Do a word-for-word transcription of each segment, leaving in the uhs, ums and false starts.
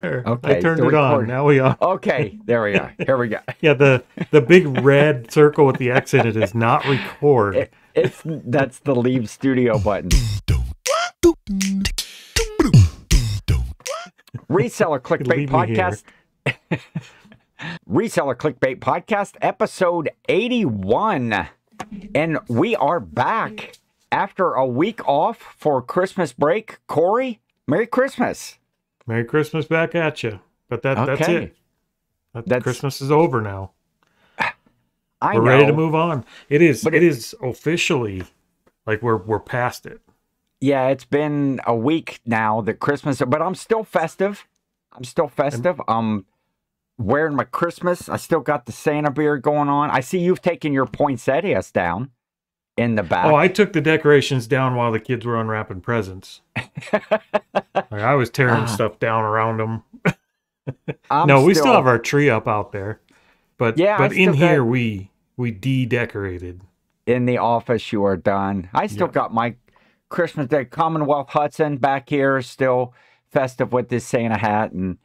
There. Okay, I turned it on. Now we are. Okay, there we are. Here we go. Yeah, the the big red circle with the X in it is not record. It, it's that's the leave studio button. Reseller Clickbait Podcast. Reseller Clickbait Podcast, episode eighty-one, and we are back after a week off for Christmas break. Corey, Merry Christmas. Merry Christmas back at you. But that okay. that's it. That, that's, Christmas is over now. I we're know, ready to move on. It is but it, it is officially like we're we're past it. Yeah, it's been a week now that Christmas, but I'm still festive. I'm still festive. I'm wearing my Christmas. I still got the Santa beard going on. I see you've taken your poinsettias down in the back. Oh, I took the decorations down while the kids were unwrapping presents. Like, I was tearing uh, stuff down around them. No, we still, still have our tree up out there, but yeah, but in here got, we we de-decorated. In the office, you are done. I still yeah. got my Christmas Day Commonwealth Hudson back here, still festive with this Santa hat, and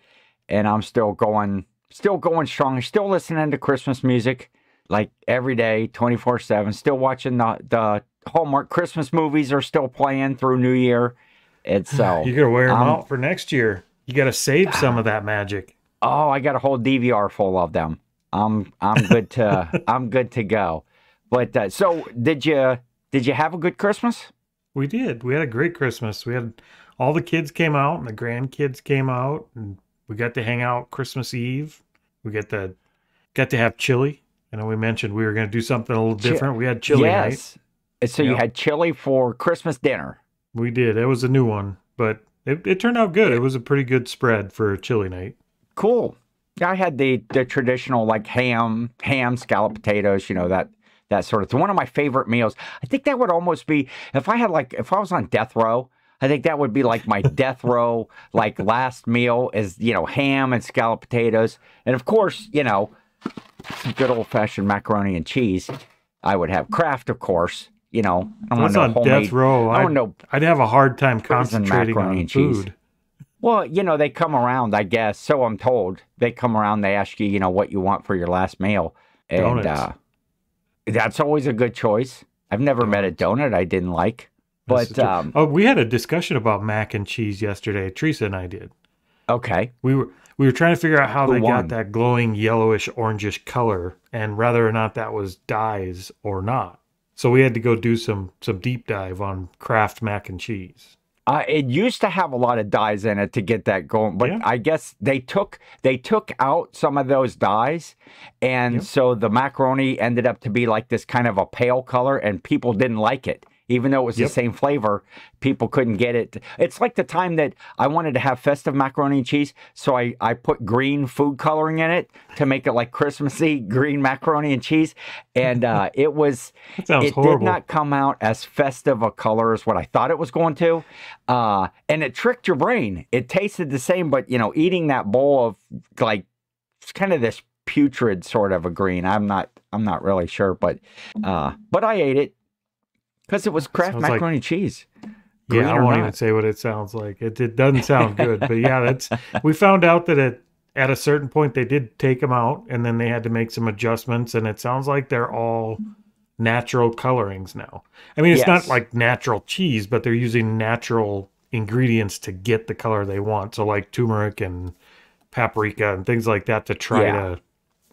and I'm still going, still going strong. Still listening to Christmas music. Like every day, twenty-four seven, still watching the, the Hallmark Christmas movies are still playing through New Year. And so you got to wear them um, out for next year. You got to save some of that magic. Oh, I got a whole D V R full of them. I'm I'm good to I'm good to go. But uh, so did you did you have a good Christmas? We did. We had a great Christmas. We had all the kids came out and the grandkids came out, and we got to hang out Christmas Eve. We got to got to have chili. I know we mentioned we were going to do something a little different. We had chili yes. night. So yep. you had chili for Christmas dinner. We did. It was a new one, but it, it turned out good. It was a pretty good spread for chili night. Cool. I had the, the traditional like ham, ham, scalloped potatoes, you know, that, that sort of thing. One of my favorite meals. I think that would almost be, if I had like, if I was on death row, I think that would be like my death row, like last meal is, you know, ham and scalloped potatoes. And of course, you know, some good old-fashioned macaroni and cheese. I would have Kraft, of course. You know, I don't want no homemade. Death row. I don't know. I'd have a hard time concentrating on food. Well, you know, they come around, I guess. So I'm told. They come around. They ask you, you know, what you want for your last meal, and uh, that's always a good choice. I've never met a donut I didn't like. But um, oh, we had a discussion about mac and cheese yesterday. Teresa and I did. Okay. We were. We were trying to figure out how they got that glowing yellowish orangish color and whether or not that was dyes or not. So we had to go do some some deep dive on Kraft mac and cheese. Uh, it used to have a lot of dyes in it to get that going, but yeah. I guess they took they took out some of those dyes, and yeah. so the macaroni ended up to be like this kind of a pale color, and people didn't like it. Even though it was yep. the same flavor, people couldn't get it. It's like the time that I wanted to have festive macaroni and cheese, so I, I put green food coloring in it to make it like Christmassy green macaroni and cheese. And uh, it was, it horrible. did not come out as festive a color as what I thought it was going to. Uh, and it tricked your brain. It tasted the same, but, you know, eating that bowl of like, it's kind of this putrid sort of a green. I'm not, I'm not really sure, but, uh, but I ate it. Because it was Kraft sounds macaroni like, cheese. Green yeah, I won't not. even say what it sounds like. It, it doesn't sound good, but yeah, that's. We found out that at at a certain point they did take them out, and then they had to make some adjustments. And it sounds like they're all natural colorings now. I mean, it's yes. not like natural cheese, but they're using natural ingredients to get the color they want. So like turmeric and paprika and things like that to try yeah. to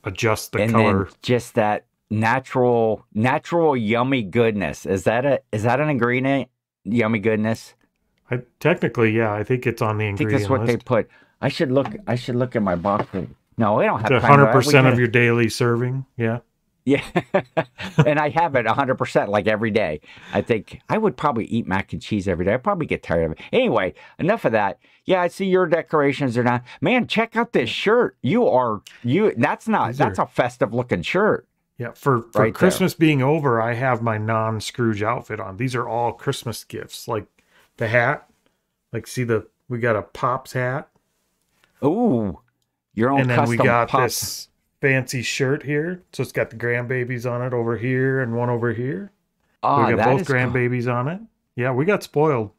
adjust the and color. Then just that. Natural, natural, yummy goodness. Is that a is that an ingredient? Yummy goodness. I technically, yeah, I think it's on the ingredient I think that's what list. they put. I should look. I should look at my box. No, we don't have a hundred percent of your daily serving. Yeah, yeah, and I have it a hundred percent like every day. I think I would probably eat mac and cheese every day. I probably get tired of it. Anyway, enough of that. Yeah, I see your decorations are not. Man, check out this shirt. You are you. That's not. These that's are... a festive looking shirt. Yeah, for, for right Christmas there. being over, I have my non-Scrooge outfit on. These are all Christmas gifts, like the hat. Like, see the we got a Pops hat. Ooh, your own. And then custom we got Pops. this fancy shirt here. So it's got the grandbabies on it over here and one over here. Oh, we got both grandbabies cool. on it. Yeah, we got spoiled.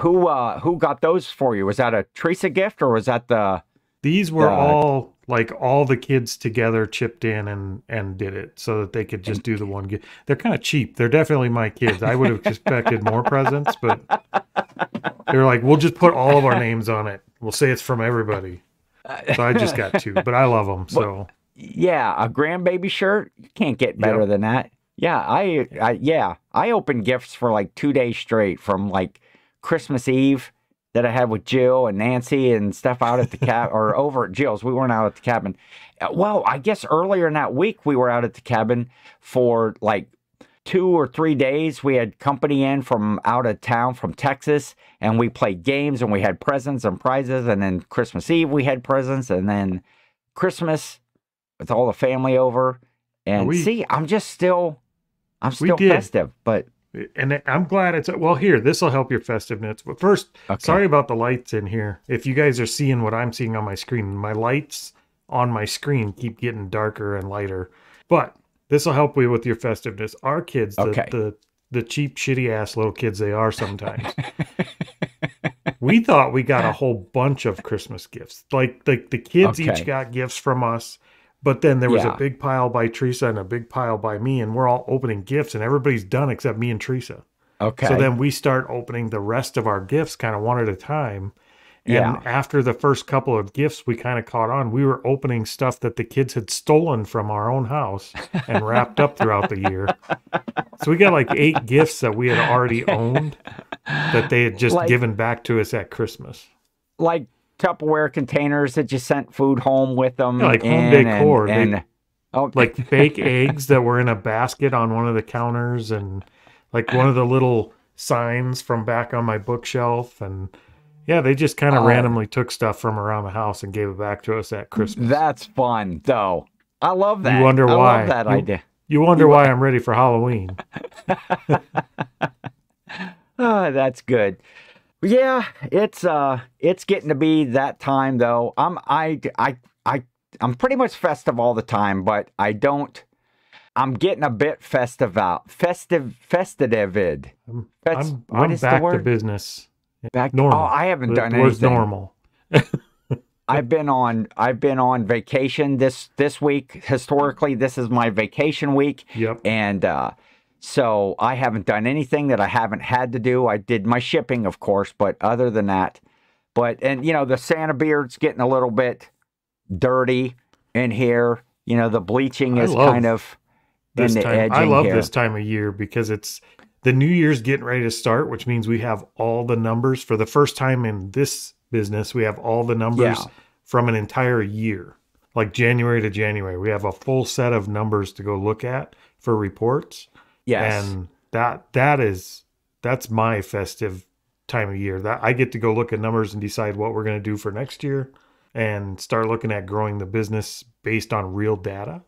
Who uh, who got those for you? Was that a Teresa gift or was that the These were uh, all like all the kids together chipped in and and did it so that they could just do the one. They're kind of cheap. They're definitely my kids. I would have expected more presents, but they're like, we'll just put all of our names on it. We'll say it's from everybody. So I just got two, but I love them. So but, yeah, a grandbaby shirt. You can't get better yep. than that. Yeah, I, I yeah I opened gifts for like two days straight from like Christmas Eve that I had with Jill and Nancy and stuff out at the cab or over at Jill's. We weren't out at the cabin. Well, I guess earlier in that week we were out at the cabin for like two or three days. We had company in from out of town from Texas, and we played games and we had presents and prizes. And then Christmas Eve we had presents, and then Christmas with all the family over. And we, see, I'm just still, I'm still festive, but. And I'm glad it's, well, here, this will help your festiveness. But first, okay. sorry about the lights in here. If you guys are seeing what I'm seeing on my screen, my lights on my screen keep getting darker and lighter. But this will help you with your festiveness. Our kids, okay. the, the the cheap, shitty-ass little kids they are sometimes. We thought we got a whole bunch of Christmas gifts. Like, like the kids okay. each got gifts from us. But then there was yeah. a big pile by Teresa and a big pile by me, and we're all opening gifts, and everybody's done except me and Teresa. Okay. So then we start opening the rest of our gifts kind of one at a time. And yeah. after the first couple of gifts, we kind of caught on. We were opening stuff that the kids had stolen from our own house and wrapped up throughout the year. So we got like eight gifts that we had already owned that they had just like, given back to us at Christmas. Like, Tupperware containers that you sent food home with them. Yeah, like home decor. And, and, they, and, oh. Like fake eggs that were in a basket on one of the counters, and like one of the little signs from back on my bookshelf. And yeah, they just kind of uh, randomly took stuff from around the house and gave it back to us at Christmas. That's fun, though. I love that. You wonder I why. I love that you, idea. You wonder you, why I'm ready for Halloween. Oh, that's good. Yeah, it's uh, it's getting to be that time though. I'm I I I I'm pretty much festive all the time, but I don't. I'm getting a bit festive out, festive, festivated. I'm, I'm, what I'm is back the word? to business. Back normal. Oh, I haven't done anything. Where's normal? I've been on. I've been on vacation this this week. Historically, this is my vacation week. Yep. And uh, so I haven't done anything that I haven't had to do. I did my shipping, of course, but other than that, but, and you know, the Santa beard's getting a little bit dirty in here. You know, the bleaching is kind of in the edging here. I love this time of year because it's the New Year's getting ready to start, which means we have all the numbers for the first time in this business. We have all the numbers yeah. from an entire year, like January to January. We have a full set of numbers to go look at for reports. Yes. And that that is that's my festive time of year. That I get to go look at numbers and decide what we're going to do for next year and start looking at growing the business based on real data.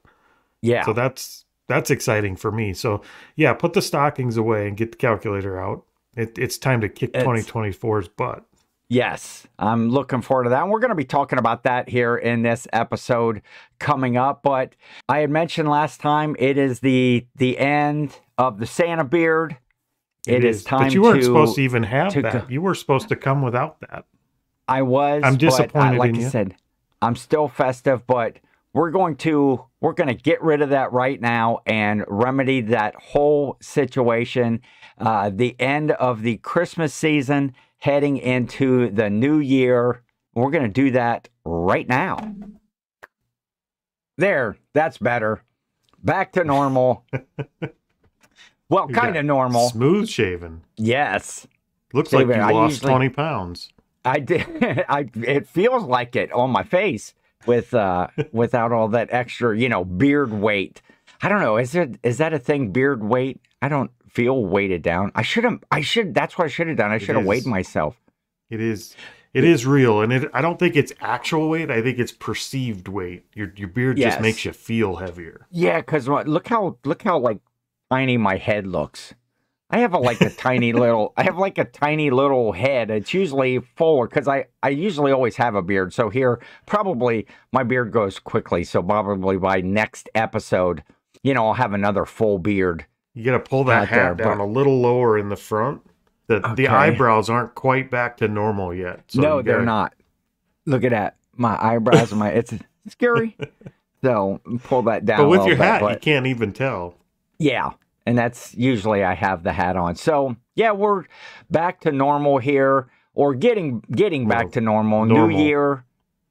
Yeah. So that's that's exciting for me. So yeah, put the stockings away and get the calculator out. It, it's time to kick twenty twenty-four's butt. Yes, I'm looking forward to that. And we're going to be talking about that here in this episode coming up. But I had mentioned last time, it is the the end of the Santa beard. It, it is. is time to... But you weren't to, supposed to even have to that. You were supposed to come without that. I was. I'm disappointed but I, like in you. Like I said, I'm still festive, but we're going to we're going to get rid of that right now and remedy that whole situation. Uh, the end of the Christmas season, heading into the new year. We're going to do that right now. There, that's better. Back to normal. Well, kind of normal. Smooth shaven. Yes. Looks shaven. like you lost usually, twenty pounds. I did. I, it feels like it on my face with uh, without all that extra, you know, beard weight. I don't know. Is it is that a thing? Beard weight? I don't. Feel weighted down. I should have. I should. That's what I should have done. I should have weighed myself. It is. It is real, and it. I don't think it's actual weight. I think it's perceived weight. Your your beard yes. just makes you feel heavier. Yeah, because look how look how like tiny my head looks. I have a, like a tiny little. I have like a tiny little head. It's usually fuller because I I usually always have a beard. So here probably my beard goes quickly. So probably by next episode, you know, I'll have another full beard. You got to pull that hat down a little lower in the front. The, okay. the eyebrows aren't quite back to normal yet. So no, they're not. Look at that. my eyebrows and my, it's scary. So pull that down. But with your hat, you can't even tell. Yeah. And that's usually I have the hat on. So yeah, we're back to normal here, or getting, getting back well, to normal. normal. New year,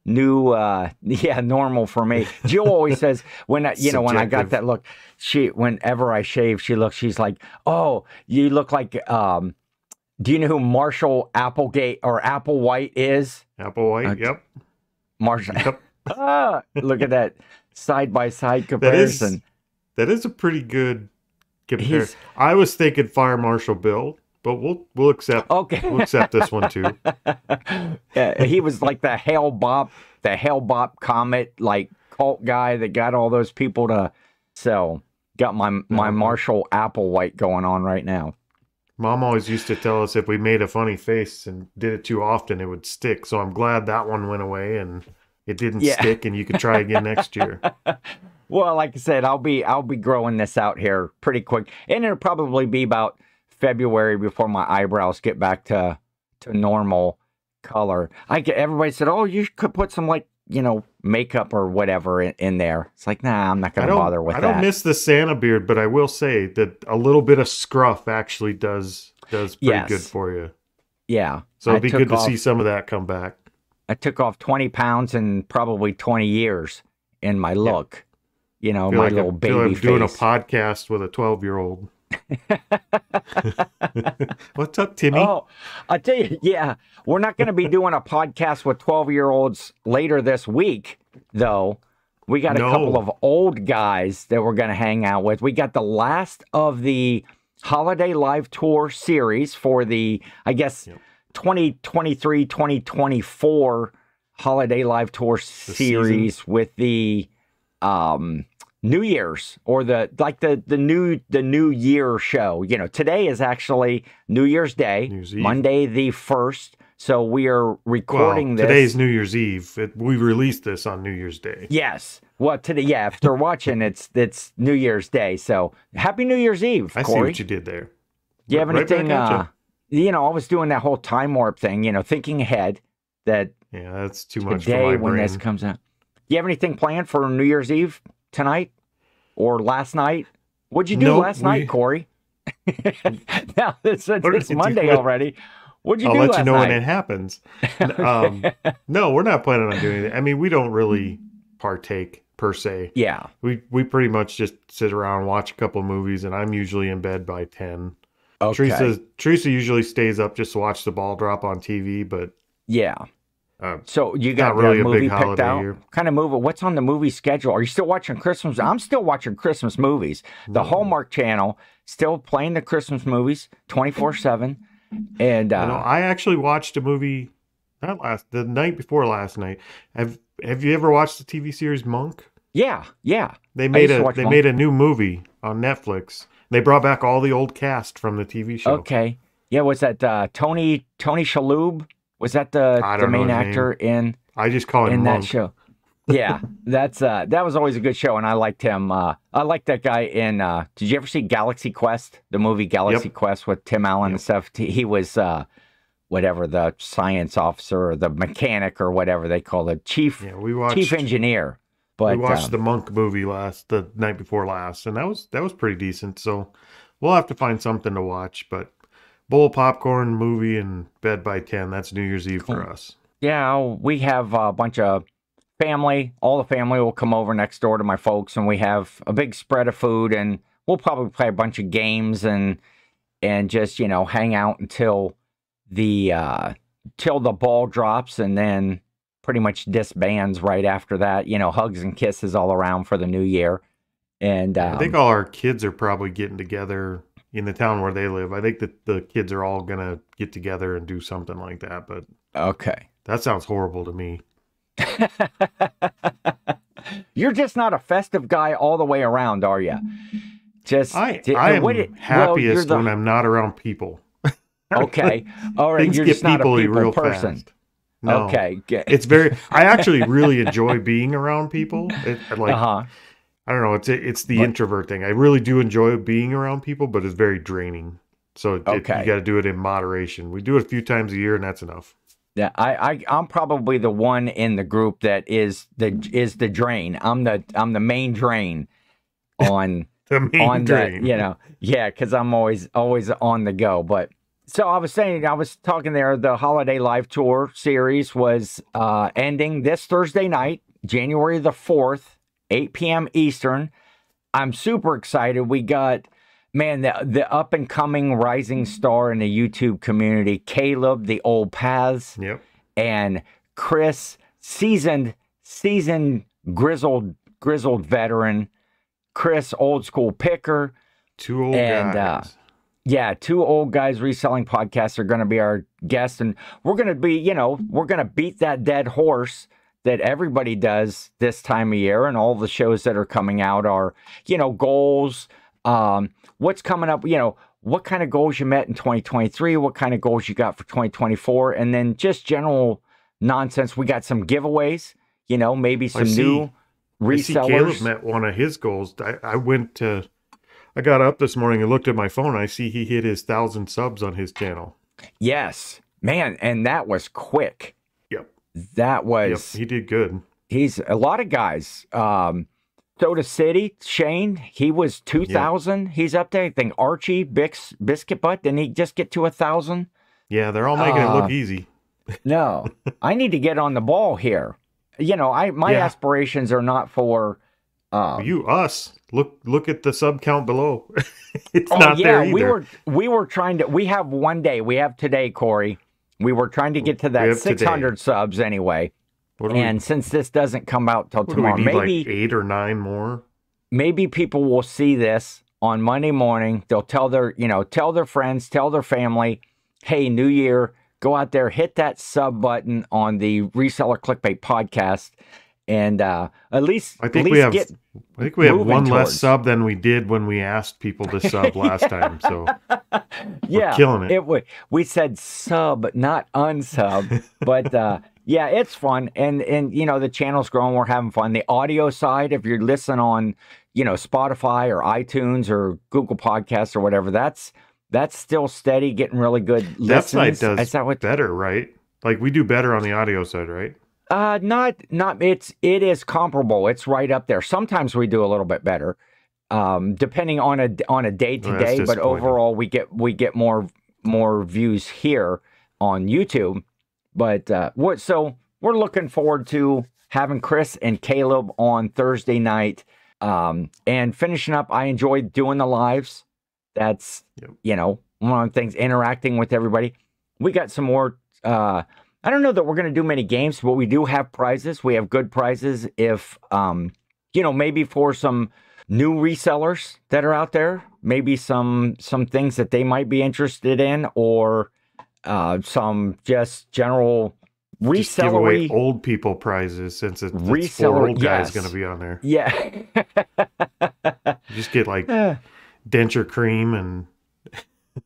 new, uh, yeah, normal for me. Jill always says when, I, you know, when I got that look, she, whenever I shave, she looks, she's like, oh, you look like, um, do you know who Marshall Applegate or Applewhite is? Applewhite, uh, yep. Marshall. Yep. ah, look at that side-by-side comparison. That is, that is a pretty good comparison. I was thinking Fire Marshal Bill, but we'll we'll accept okay. we'll accept this one too. Yeah, he was like the Hale-Bopp, the Hale-Bopp comet, like cult guy that got all those people to sell. Got my my Marshall Applewhite going on right now. Mom always used to tell us if we made a funny face and did it too often, it would stick. So I'm glad that one went away and it didn't yeah. stick, and you could try again next year. Well, like I said, I'll be I'll be growing this out here pretty quick, and it'll probably be about February before my eyebrows get back to to normal color. I get, everybody said, "Oh, you could put some like you know makeup or whatever in, in there." It's like, nah, I'm not gonna bother with that. I don't miss the Santa beard, but I will say that a little bit of scruff actually does does pretty yes. good for you. Yeah, so it'd be good to see some of that come back. I took off twenty pounds in probably twenty years in my look, yeah. you know, my like little I'm, baby feel like I'm face. Doing a podcast with a twelve year old. What's up, Timmy? Oh, I tell you, yeah, we're not going to be doing a podcast with twelve year olds later this week, though. We got no. a couple of old guys that we're going to hang out with. We got the last of the holiday live tour series for the, I guess, yep. twenty twenty-three twenty twenty-four holiday live tour series with the um New Year's, or the like the the new the New Year show. You know, today is actually New Year's Day, New Year's Monday the first. So we are recording well, this. Today's New Year's Eve. It, we released this on New Year's Day. Yes. Well, today, yeah. If they're watching, it's it's New Year's Day. So happy New Year's Eve, Corey. I see what you did there. Do you have right anything? Uh, You know, I was doing that whole time warp thing, you know, thinking ahead that yeah, that's too much for my brain. When this comes out. You have anything planned for New Year's Eve tonight or last night? What'd you do nope, last we... night, Corey? Now it's, it's, it's Monday already. What'd you I'll do last night? I'll let you know night? when it happens. um, no, we're not planning on doing it. I mean, we don't really partake per se. Yeah. We, we pretty much just sit around, watch a couple of movies, and I'm usually in bed by ten. Okay. Teresa, Teresa usually stays up just to watch the ball drop on T V, but yeah. Uh, so you got not really a movie big holiday out. Year. Kind of move it. What's on the movie schedule? Are you still watching Christmas? I'm still watching Christmas movies. The mm. Hallmark Channel still playing the Christmas movies twenty-four seven. And uh, you know, I actually watched a movie not last the night before last night. Have Have you ever watched the T V series Monk? Yeah, yeah. They made a they Monk. made a new movie on Netflix. They brought back all the old cast from the T V show. Okay. Yeah, was that uh, Tony Tony Shalhoub? Was that the, the main actor in I just call him in Monk. That show? Yeah, that's uh, that was always a good show, and I liked him. Uh, I liked that guy in. Uh, did you ever see Galaxy Quest? The movie Galaxy yep. Quest with Tim Allen yep. and stuff. He was uh, whatever the science officer or the mechanic or whatever they call it, chief yeah, we watched... chief engineer. But, we watched um, the Monk movie last the night before last, and that was that was pretty decent. So we'll have to find something to watch. But bowl of popcorn, movie, and bed by ten. That's New Year's Eve cool. for us. Yeah, we have a bunch of family. All the family will come over next door to my folks, and we have a big spread of food, and we'll probably play a bunch of games and and just you know hang out until the uh, till the ball drops, and then. Pretty much disbands right after that, you know, hugs and kisses all around for the new year. And um, I think all our kids are probably getting together in the town where they live. I think that the kids are all going to get together and do something like that. But okay, that sounds horrible to me. You're just not a festive guy all the way around, are you? Just I, I am it, happiest well, the... when I'm not around people. Okay. All right. Things you're just not a people person. Fast. No. Okay, good. It's very. I actually really enjoy being around people. It, like, uh-huh. I don't know. It's it's the but, introvert thing. I really do enjoy being around people, but it's very draining. So it, okay. it, you got to do it in moderation. We do it a few times a year, and that's enough. Yeah, I, I I'm probably the one in the group that is the is the drain. I'm the I'm the main drain on the main on drain. The, you know, yeah, because I'm always always on the go. But so I was saying, I was talking there. The Holiday Live Tour series was uh, ending this Thursday night, January the fourth, eight p m Eastern. I'm super excited. We got. Man, the, the up-and-coming rising star in the YouTube community, Caleb, the Old Paths, yep. and Chris, seasoned, seasoned, grizzled, grizzled veteran, Chris, old school picker. Two old and, guys. Uh, yeah, two old guys reselling podcasts are going to be our guests, and we're going to be, you know, we're going to beat that dead horse that everybody does this time of year, and all the shows that are coming out are, you know, goals, Um, what's coming up, you know, what kind of goals you met in twenty twenty-three, what kind of goals you got for twenty twenty-four, and then just general nonsense. We got some giveaways, you know, maybe some I see, new resellers. I see Caleb met one of his goals. I, I went to, I got up this morning and looked at my phone. And I see he hit his thousand subs on his channel. Yes, man. And that was quick. Yep. That was, yep, he did good. He's a lot of guys, um, Soda City, Shane, he was two thousand. Yeah. He's up there. I think Archie, Bix, Biscuit Butt, didn't he just get to one thousand? Yeah, they're all making uh, it look easy. No, I need to get on the ball here. You know, I my yeah. aspirations are not for... Um, you, us. Look look at the sub count below. It's oh, not yeah, there either. We were, we were trying to... We have one day. We have today, Corey. We were trying to get to that six hundred today. Subs anyway. And we, since this doesn't come out till tomorrow, do we need maybe like eight or nine more. Maybe people will see this on Monday morning. They'll tell their, you know, tell their friends, tell their family, hey, New Year, go out there, hit that sub button on the Reseller Clickbait Podcast, and uh, at least I think at least we have. Get I think we have one towards. less sub than we did when we asked people to sub last yeah. time. So yeah, we're killing it. It would. We said sub, not unsub, but. Uh, Yeah, it's fun, and and you know the channel's growing. We're having fun. The audio side, if you're listening on, you know, Spotify or iTunes or Google Podcasts or whatever, that's that's still steady, getting really good listens. That side does Is that what, better, right? Like we do better on the audio side, right? Uh, not not it's it is comparable. It's right up there. Sometimes we do a little bit better, um, depending on a on a day to day. Oh, but overall, we get we get more more views here on YouTube. But uh, what? So we're looking forward to having Chris and Caleb on Thursday night, um, and finishing up. I enjoyed doing the lives. That's yep. you know one of the things, interacting with everybody. We got some more. Uh, I don't know that we're going to do many games, but we do have prizes. We have good prizes if um, you know maybe for some new resellers that are out there, maybe some some things that they might be interested in, or. Uh, some just general reseller. Just give away old people prizes since it's, it's four old yes. guys going to be on there. Yeah. You just get like uh, denture cream and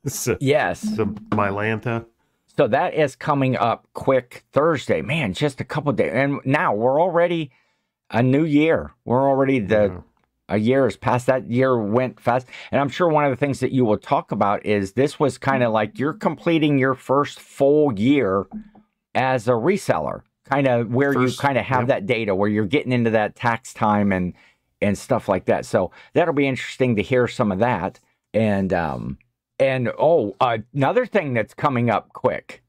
some, yes. some Mylanta. So that is coming up quick Thursday. Man, just a couple of days. And now we're already a new year. We're already the... Yeah. A year is past. That year went fast. And I'm sure one of the things that you will talk about is this was kind of like you're completing your first full year as a reseller, kind of where first, you kind of have yep. that data where you're getting into that tax time and, and stuff like that. So that'll be interesting to hear some of that. And, um, and oh, uh, another thing that's coming up quick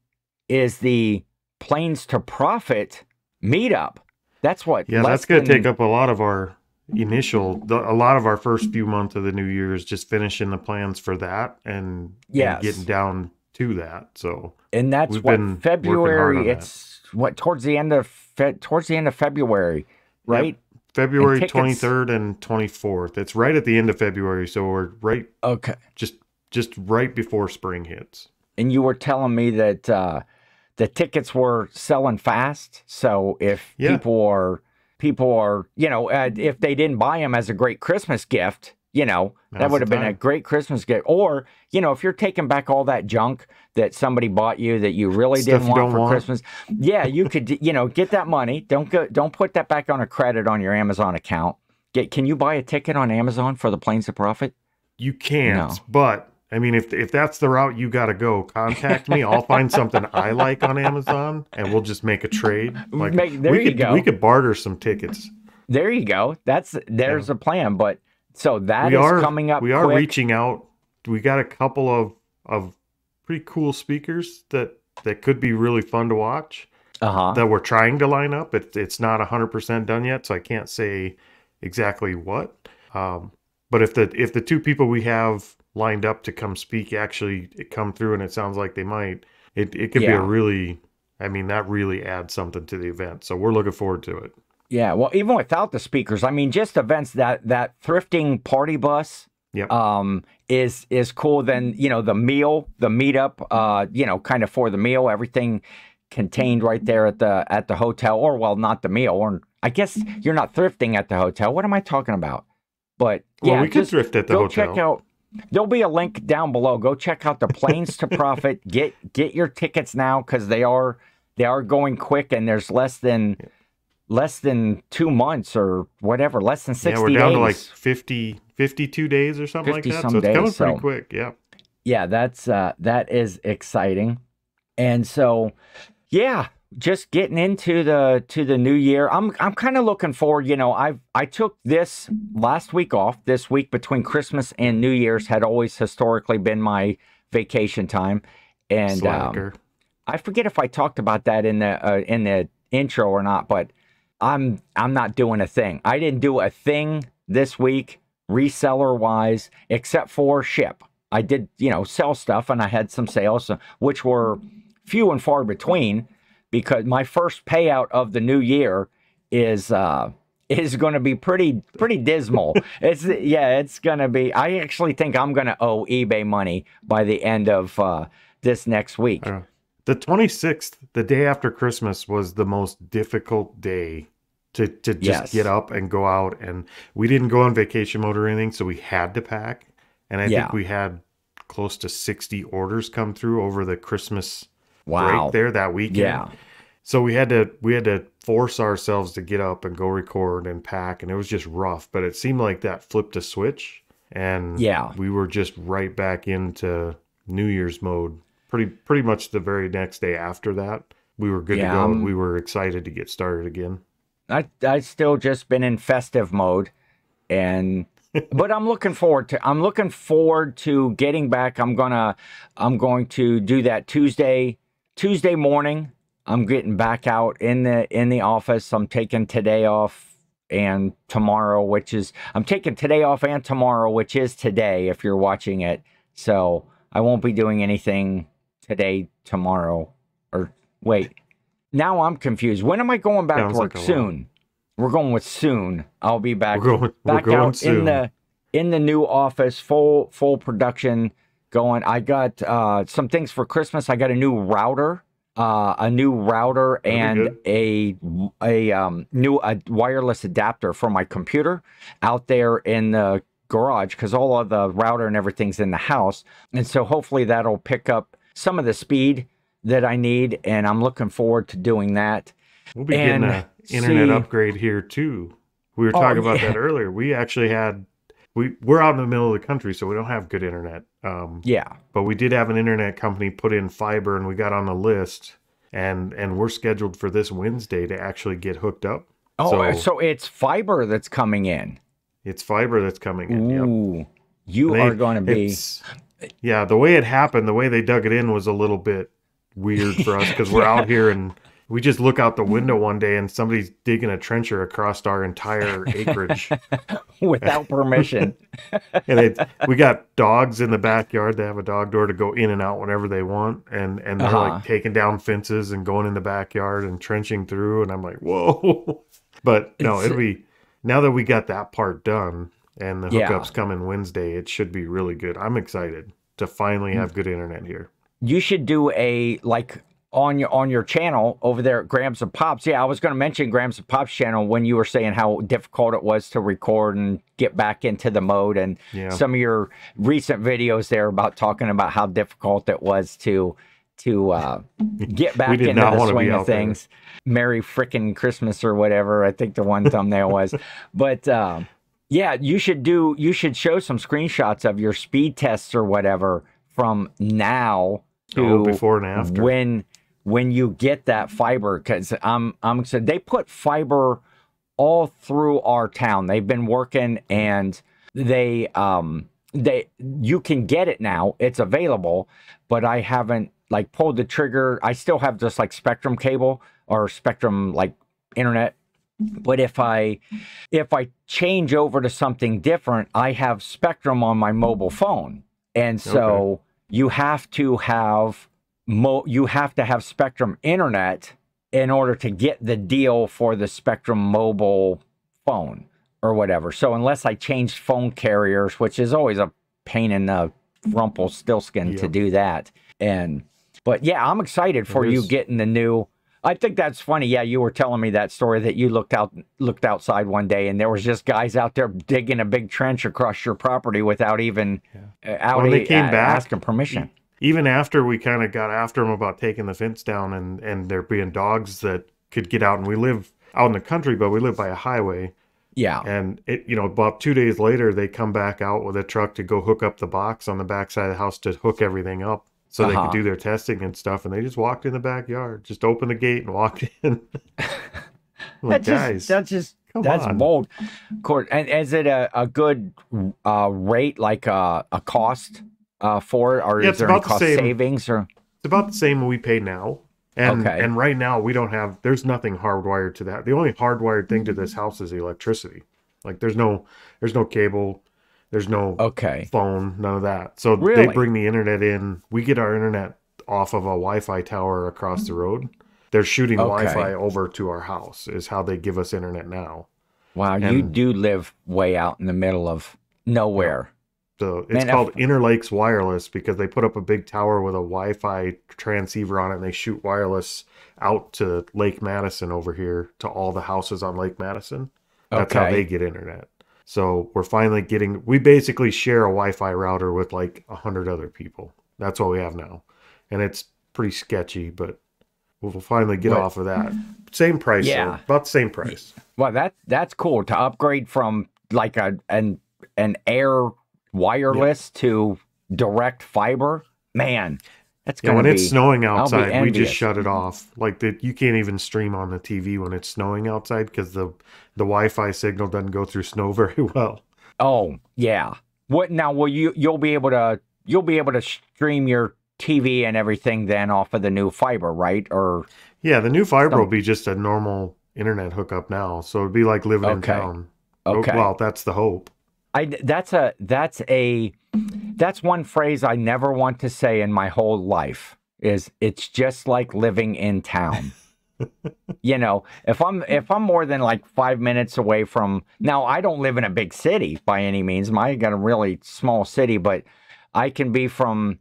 is the Plains to Profit Meetup. That's what. Yeah, that's going to take up a lot of our... initial the, a lot of our first few months of the new year is just finishing the plans for that and, yes. and getting down to that. So and that's what February it's that. what towards the end of Fe towards the end of February, right? Yep. February twenty-third and twenty-fourth. It's right at the end of February, so we're right okay just just right before spring hits. And you were telling me that uh the tickets were selling fast, so if yeah. people are People are, you know, uh, if they didn't buy them as a great Christmas gift, you know, that would have been a great Christmas gift. Or, you know, if you're taking back all that junk that somebody bought you that you really didn't want for Christmas, yeah, you could, you know, get that money. Don't go, don't put that back on a credit on your Amazon account. Get, can you buy a ticket on Amazon for the Plains to Profit? You can't, no. but I mean, if if that's the route you got to go, contact me. I'll find something I like on Amazon, and we'll just make a trade. Like, make, there we you could, go. We could barter some tickets. There you go. That's there's yeah. a plan. But so that we is are, coming up. We are quick. reaching out. We got a couple of of pretty cool speakers that that could be really fun to watch. Uh-huh. That we're trying to line up. It, it's not a hundred percent done yet, so I can't say exactly what. Um, but if the if the two people we have lined up to come speak actually come through, and it sounds like they might, it, it could yeah. be a really, I mean, that really adds something to the event. So we're looking forward to it. Yeah. Well, even without the speakers, I mean, just events that, that thrifting party bus yep. um, is, is cool. Then, you know, the meal, the meetup, uh, you know, kind of for the meal, everything contained right there at the, at the hotel, or well, not the meal, or I guess you're not thrifting at the hotel. What am I talking about? But well, yeah, we could thrift at the go hotel. Check out. There'll be a link down below. Go check out the Plains to Profit. Get get your tickets now, because they are they are going quick, and there's less than yeah. less than two months or whatever, less than sixty days. Yeah, we're down days. to like fifty, fifty-two days or something like that. Some so it's days, coming so, pretty quick. Yeah, yeah, that's uh, that is exciting, and so yeah, just getting into the to the new year. I'm I'm kind of looking forward. You know, I I took this last week off. This week between Christmas and New Year's had always historically been my vacation time, and um, I forget if I talked about that in the uh, in the intro or not. But I'm I'm not doing a thing. I didn't do a thing this week, reseller wise, except for ship. I did, you know, sell stuff, and I had some sales, which were few and far between. Because my first payout of the new year is uh, is going to be pretty pretty dismal. It's yeah, it's going to be. I actually think I'm going to owe eBay money by the end of uh, this next week. Uh, the twenty-sixth, the day after Christmas, was the most difficult day to to just yes. get up and go out. And we didn't go on vacation mode or anything, so we had to pack. And I yeah. think we had close to sixty orders come through over the Christmas. Wow. Break there that weekend. Yeah. So we had to we had to force ourselves to get up and go record and pack, and it was just rough, but it seemed like that flipped a switch, and yeah. we were just right back into New Year's mode. Pretty pretty much the very next day after that, we were good yeah, to go, and we were excited to get started again. I I still just been in festive mode, and but I'm looking forward to I'm looking forward to getting back. I'm going to I'm going to do that Tuesday. Tuesday morning, I'm getting back out in the in the office. I'm taking today off and tomorrow, which is I'm taking today off and tomorrow, which is today if you're watching it. So I won't be doing anything today, tomorrow, or wait. Now I'm confused. When am I going back Sounds to work? Like soon. We're going with soon. I'll be back we're going, back we're going out soon. in the in the new office, full full production. Going, I got uh, some things for Christmas. I got a new router, uh, a new router, and a a um, new a wireless adapter for my computer out there in the garage, because all of the router and everything's in the house. And so hopefully that'll pick up some of the speed that I need. And I'm looking forward to doing that. We'll be and getting an internet see, upgrade here too. We were talking oh, about yeah. that earlier. We actually had. We, we're out in the middle of the country, so we don't have good internet. Um, yeah. But we did have an internet company put in fiber, and we got on the list, and, and we're scheduled for this Wednesday to actually get hooked up. Oh, so, so it's fiber that's coming in. It's fiber that's coming in, Ooh, yep. you they, are going to be... Yeah, the way it happened, the way they dug it in was a little bit weird for us, because we're yeah. out here, and we just look out the window one day, and somebody's digging a trencher across our entire acreage. Without permission. And it, we got dogs in the backyard. They have a dog door to go in and out whenever they want. And, and they're uh-huh. like taking down fences and going in the backyard and trenching through. And I'm like, whoa. But no, it's, it'll be, now that we got that part done and the hookup's yeah. coming Wednesday, it should be really good. I'm excited to finally have good internet here. You should do a, like, on your on your channel over there at Grams and Pops. Yeah, I was going to mention Grams and Pops channel when you were saying how difficult it was to record and get back into the mode, and yeah. some of your recent videos there about talking about how difficult it was to to uh, get back into the swing of things. There. Merry frickin' Christmas or whatever, I think the one thumbnail was. But um, Yeah, you should do, you should show some screenshots of your speed tests or whatever from now to oh, before and after when when you get that fiber, because I'm I'm excited. They put fiber all through our town. They've been working, and they um they you can get it now. It's available, but I haven't like pulled the trigger. I still have just like Spectrum cable or Spectrum like internet. But if I if I change over to something different, I have Spectrum on my mobile phone. And so okay. you have to have mo you have to have Spectrum internet in order to get the deal for the Spectrum mobile phone or whatever. So unless I changed phone carriers, which is always a pain in the rumpelstiltskin yep. to do that. And but yeah, I'm excited for you getting the new. I think that's funny. Yeah, you were telling me that story that you looked out looked outside one day and there was just guys out there digging a big trench across your property without even yeah. out when they came a, back, asking permission. Even after we kind of got after them about taking the fence down and, and there being dogs that could get out, and we live out in the country, but we live by a highway. Yeah. And, it, you know, about two days later, they come back out with a truck to go hook up the box on the backside of the house to hook everything up. So they uh-huh. could do their testing and stuff, and they just walked in the backyard, just opened the gate and walked in. Like, that's guys, just, that's just that's on. bold. Of course, and is it a, a good uh, rate, like uh, a cost uh, for it, or yeah, is there any cost the savings? Or it's about the same we pay now, and okay. and right now we don't have. There's nothing hardwired to that. The only hardwired thing to this house is the electricity. Like there's no there's no cable. There's no okay. phone, none of that. So really? They bring the internet in. We get our internet off of a Wi-Fi tower across the road. They're shooting okay. Wi-Fi over to our house is how they give us internet now. Wow, and you do live way out in the middle of nowhere. Yeah. So it's Man, called Inner Lakes Wireless because they put up a big tower with a Wi-Fi transceiver on it, and they shoot wireless out to Lake Madison over here to all the houses on Lake Madison. That's okay. how they get internet. So we're finally getting, we basically share a Wi-Fi router with like a hundred other people. That's what we have now. And it's pretty sketchy, but we'll finally get what? off of that. Same price, yeah. though, about the same price. Well, that, that's cool to upgrade from like a, an, an air wireless yeah. to direct fiber, man. That's yeah, when be, it's snowing outside, we just shut it off. Like the, you can't even stream on the T V when it's snowing outside because the, the Wi-Fi signal doesn't go through snow very well. Oh yeah. What now? Will you you'll be able to you'll be able to stream your T V and everything then off of the new fiber, right? Or yeah, the new fiber some... will be just a normal internet hookup now, so it'd be like living okay. in town. Okay. Well, that's the hope. I that's a that's a. That's one phrase I never want to say in my whole life is it's just like living in town. You know, if I'm if I'm more than like five minutes away from now, I don't live in a big city by any means. I got a really small city, but I can be from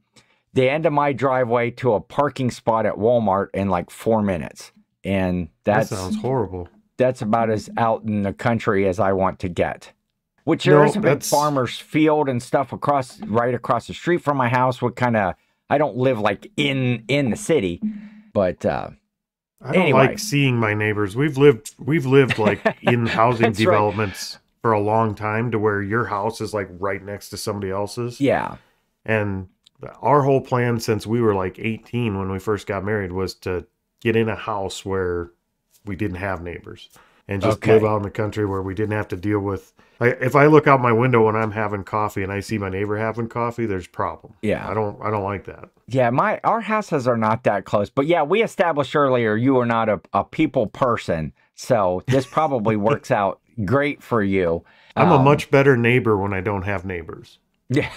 the end of my driveway to a parking spot at Walmart in like four minutes. And that's, that sounds horrible. That's about as out in the country as I want to get. Which there no, is a big farmer's field and stuff across, right across the street from my house. What kind of, I don't live like in, in the city, but, uh, I don't anyway. like seeing my neighbors. We've lived, we've lived like in housing developments right. for a long time to where your house is like right next to somebody else's. Yeah. And our whole plan since we were like eighteen, when we first got married, was to get in a house where we didn't have neighbors. And just okay. live out in the country where we didn't have to deal with. I, if I look out my window when I'm having coffee and I see my neighbor having coffee, there's a problem. Yeah, I don't, I don't like that. Yeah, my our houses are not that close, but yeah, we established earlier you are not a, a people person, so this probably works out great for you. I'm um, a much better neighbor when I don't have neighbors. Yeah.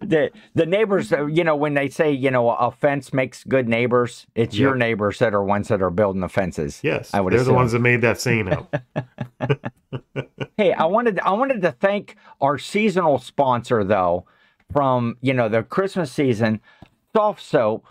The, the neighbors, you know, when they say, you know, a fence makes good neighbors, it's yep. your neighbors that are ones that are building the fences. Yes, I would they're assume. the ones that made that scene up. Hey, I wanted, I wanted to thank our seasonal sponsor, though, from, you know, the Christmas season, Soft Soap,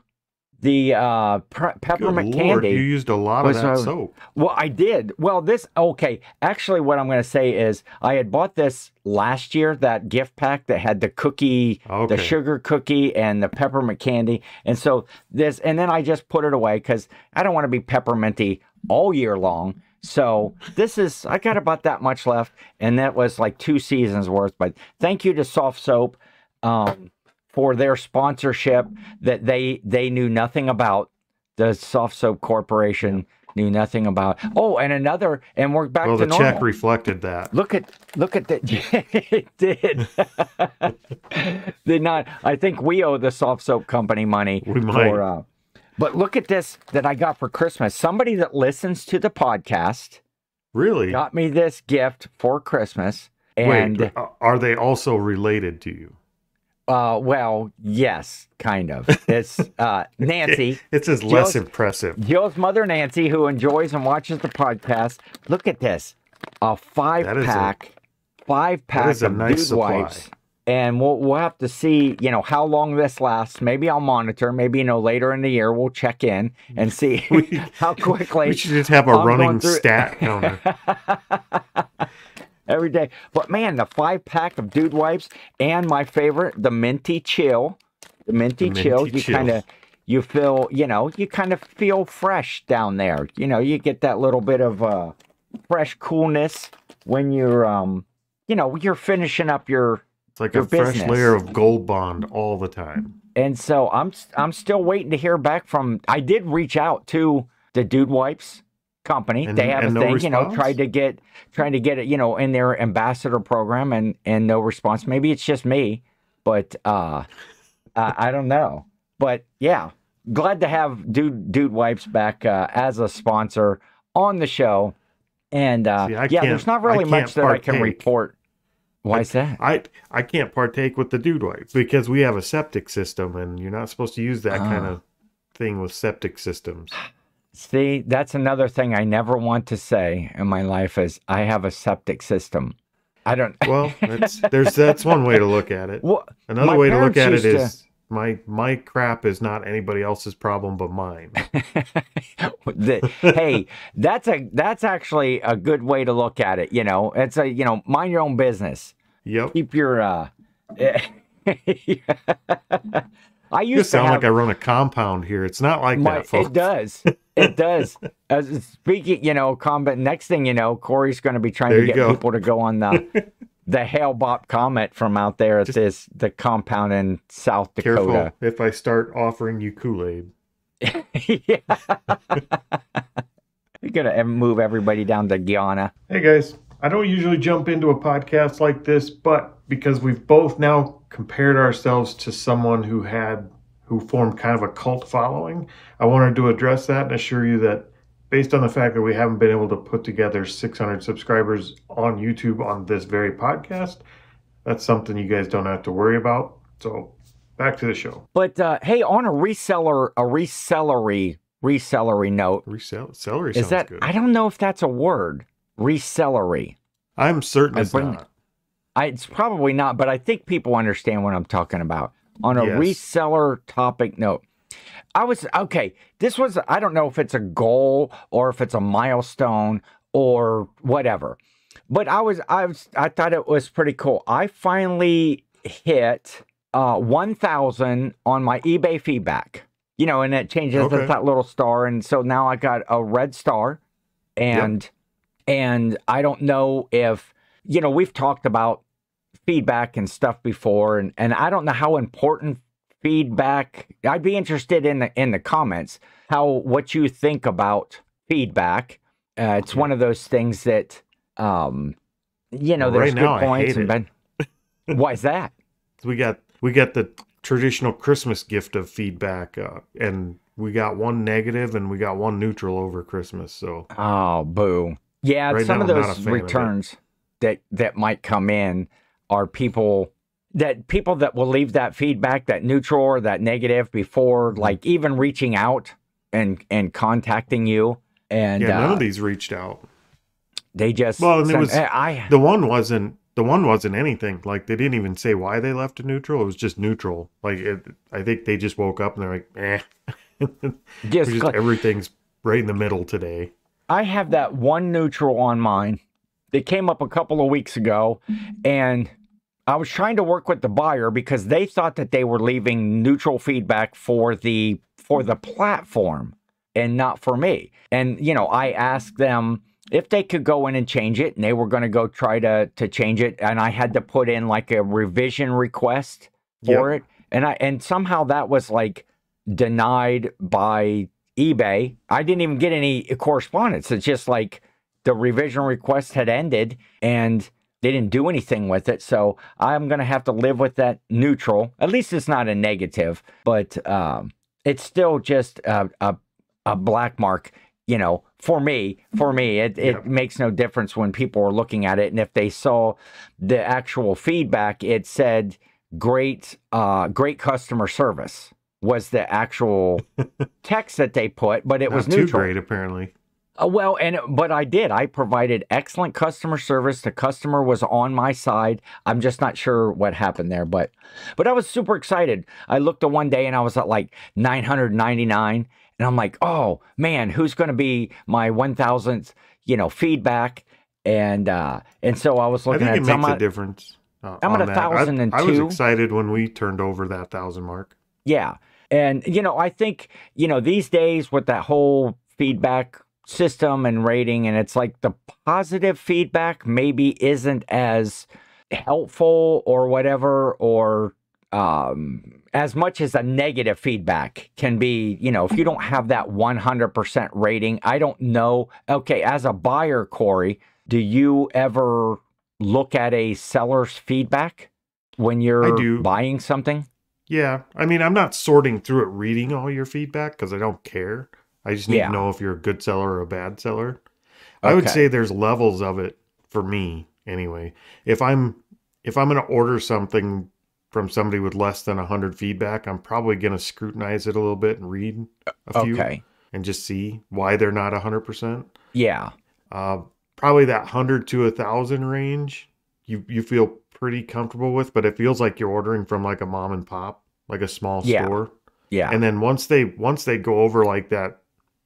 the uh, peppermint Lord, candy. You used a lot of that a, soap. Well, I did. Well, this, okay, actually what I'm going to say is I had bought this last year, that gift pack that had the cookie, okay. the sugar cookie and the peppermint candy. And so this, and then I just put it away because I don't want to be pepperminty all year long. So this is, I got about that much left, and that was like two seasons worth. But thank you to Soft Soap um, for their sponsorship that they they knew nothing about. The Soft Soap Corporation knew nothing about. Oh, and another, and we're back well, to normal. Well, the check reflected that. Look at, look at that. It did. Did not. I think we owe the Soft Soap Company money. We might. For, uh, but look at this that I got for Christmas. Somebody that listens to the podcast really got me this gift for Christmas. And wait, are they also related to you? Uh, well, yes, kind of. It's uh, Nancy. It's just less impressive. Jill's mother, Nancy, who enjoys and watches the podcast. Look at this. A five-pack, five-pack of nice Dude Wipes. And we'll, we'll have to see, you know, how long this lasts. Maybe I'll monitor. Maybe, you know, later in the year, we'll check in and see we, how quickly. We should just have a I'm running stat counter. Every day. But, man, the five-pack of Dude Wipes and my favorite, the Minty Chill. The Minty, the minty Chill. You kind of, you feel, you know, you kind of feel fresh down there. You know, you get that little bit of uh, fresh coolness when you're, um, you know, you're finishing up your It's like Your a business. Fresh layer of Gold Bond all the time. And so I'm I'm still waiting to hear back from. I did reach out to the Dude Wipes company. And, they have a no thing, response? You know, tried to get trying to get it, you know, in their ambassador program, and and no response. Maybe it's just me, but uh, uh, I don't know. But yeah, glad to have Dude Dude Wipes back uh, as a sponsor on the show. And uh, See, yeah, there's not really much that partake. I can report. Why is that? I, I can't partake with the Dude Wipes because we have a septic system, and you're not supposed to use that uh, kind of thing with septic systems. See, that's another thing I never want to say in my life is I have a septic system. I don't. Well, that's, there's, that's one way to look at it. Well, another way to look at it is to... my my crap is not anybody else's problem but mine. the, hey, that's a that's actually a good way to look at it. You know, it's a you know mind your own business. Yep. Keep your, uh, I used you sound to have, like I run a compound here. It's not like my, that, folks. It does. It does. As speaking, you know, combat, next thing you know, Corey's going to be trying there to get go. people to go on the, the Hale-Bopp Comet from out there at Just this, the compound in South Dakota. Careful if I start offering you Kool-Aid. Yeah. We're going to move everybody down to Guyana. Hey, guys. I don't usually jump into a podcast like this, but because we've both now compared ourselves to someone who had, who formed kind of a cult following, I wanted to address that and assure you that based on the fact that we haven't been able to put together six hundred subscribers on YouTube on this very podcast, that's something you guys don't have to worry about. So back to the show. But uh, hey, on a reseller, a resellery, resellery note. Resell, celery sounds that, good. I don't know if that's a word. Resellery. I'm certain it's not. I, it's probably not, but I think people understand what I'm talking about. On a yes. reseller topic note, I was, okay, this was, I don't know if it's a goal or if it's a milestone or whatever, but I was, I was, I thought it was pretty cool. I finally hit uh, one thousand on my eBay feedback, you know, and it changes okay. that little star. And so now I got a red star and... Yep. And I don't know if, you know, we've talked about feedback and stuff before, and, and I don't know how important feedback, I'd be interested in the, in the comments, how, what you think about feedback. Uh, it's one of those things that, um, you know, there's good points. And bad. Why is that? We got, we got the traditional Christmas gift of feedback, uh, and we got one negative and we got one neutral over Christmas. So, oh, boo. Yeah, right some now, of those returns of that that might come in are people that people that will leave that feedback, that neutral or that negative, before like even reaching out and and contacting you. And yeah, none uh, of these reached out. They just well, and sent, it was I, the one wasn't the one wasn't anything. Like they didn't even say why they left a neutral. It was just neutral. Like it, I think they just woke up and they're like, eh, just, just everything's right in the middle today. I have that one neutral on mine that came up a couple of weeks ago, and I was trying to work with the buyer because they thought that they were leaving neutral feedback for the for the platform and not for me. And, you know, I asked them, if they could go in and change it, and they were going to go try to to change it, and I had to put in like a revision request for yep. it, and I and somehow that was like denied by eBay. I didn't even get any correspondence. It's just like the revision request had ended, and they didn't do anything with it. So I'm going to have to live with that neutral. At least it's not a negative, but um, it's still just a, a a black mark. You know, for me, for me, it, it yeah. makes no difference when people are looking at it. And if they saw the actual feedback, it said great, uh, great customer service was the actual text that they put, but it Not was neutral. Too great, apparently. Uh, well, and but I did. I provided excellent customer service. The customer was on my side. I'm just not sure what happened there, but but I was super excited. I looked at one day and I was at like nine hundred ninety-nine, and I'm like, oh man, who's going to be my one thousandth, you know, feedback? And uh, and so I was looking. I think at it makes I'm a at, difference. Uh, I'm at a thousand and two. I was excited when we turned over that thousand mark. Yeah, and you know, I think you know these days with that whole feedback system and rating, and it's like the positive feedback maybe isn't as helpful or whatever, or um, as much as a negative feedback can be. You know, if you don't have that one hundred percent rating, I don't know. Okay, as a buyer, Corey, do you ever look at a seller's feedback when you're buying something? Yeah, I mean, I'm not sorting through it, reading all your feedback, because I don't care. I just need yeah. to know if you're a good seller or a bad seller. Okay. I would say there's levels of it for me anyway. If I'm if I'm going to order something from somebody with less than one hundred feedback, I'm probably going to scrutinize it a little bit and read a few okay. and just see why they're not one hundred percent. Yeah. Uh, probably that one hundred to one thousand range you, you feel pretty comfortable with, but it feels like you're ordering from like a mom and pop, like a small yeah. store. Yeah. And then once they once they go over like that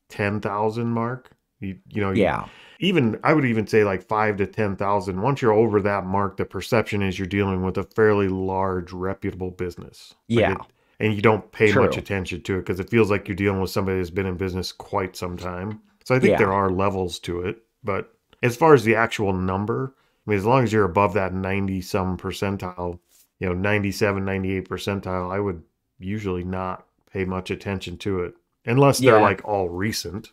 ten thousand mark, you, you know, yeah. you, even I would even say like five to ten thousand. Once you're over that mark, the perception is you're dealing with a fairly large, reputable business. Yeah. Like it, and you don't pay True. much attention to it because it feels like you're dealing with somebody that's been in business quite some time. So I think yeah. there are levels to it. But as far as the actual number, I mean, as long as you're above that ninety some percentile, you know, ninety-seven, ninety-eight percentile, I would usually not pay much attention to it. Unless they're yeah. like all recent.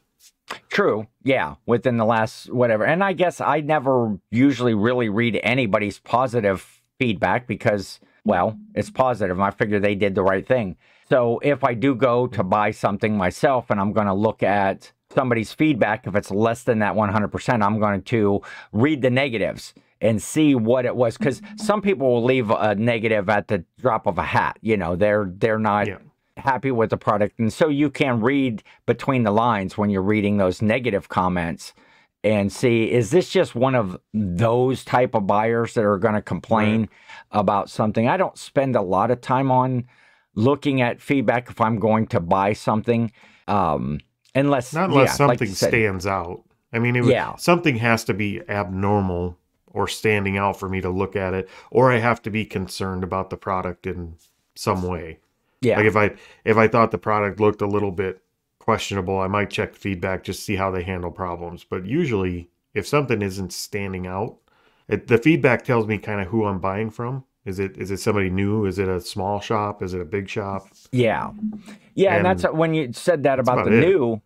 True. Yeah. Within the last whatever. And I guess I never usually really read anybody's positive feedback because, well, it's positive. I figure they did the right thing. So if I do go to buy something myself and I'm going to look at somebody's feedback, if it's less than that one hundred percent, I'm going to read the negatives and see what it was. Because some people will leave a negative at the drop of a hat. You know, they're, they're not... Yeah. happy with the product, and so you can read between the lines when you're reading those negative comments and see, is this just one of those type of buyers that are going to complain right. about something? I don't spend a lot of time on looking at feedback if I'm going to buy something, um unless not unless yeah, something like you said, stands out. I mean, it would, yeah. something has to be abnormal or standing out for me to look at it, or I have to be concerned about the product in some way. Yeah. Like if I if I thought the product looked a little bit questionable, I might check the feedback, just see how they handle problems. But usually, if something isn't standing out, it, the feedback tells me kind of who I'm buying from. Is it is it somebody new? Is it a small shop? Is it a big shop? Yeah, yeah. And, and that's when you said that about, about the it. new,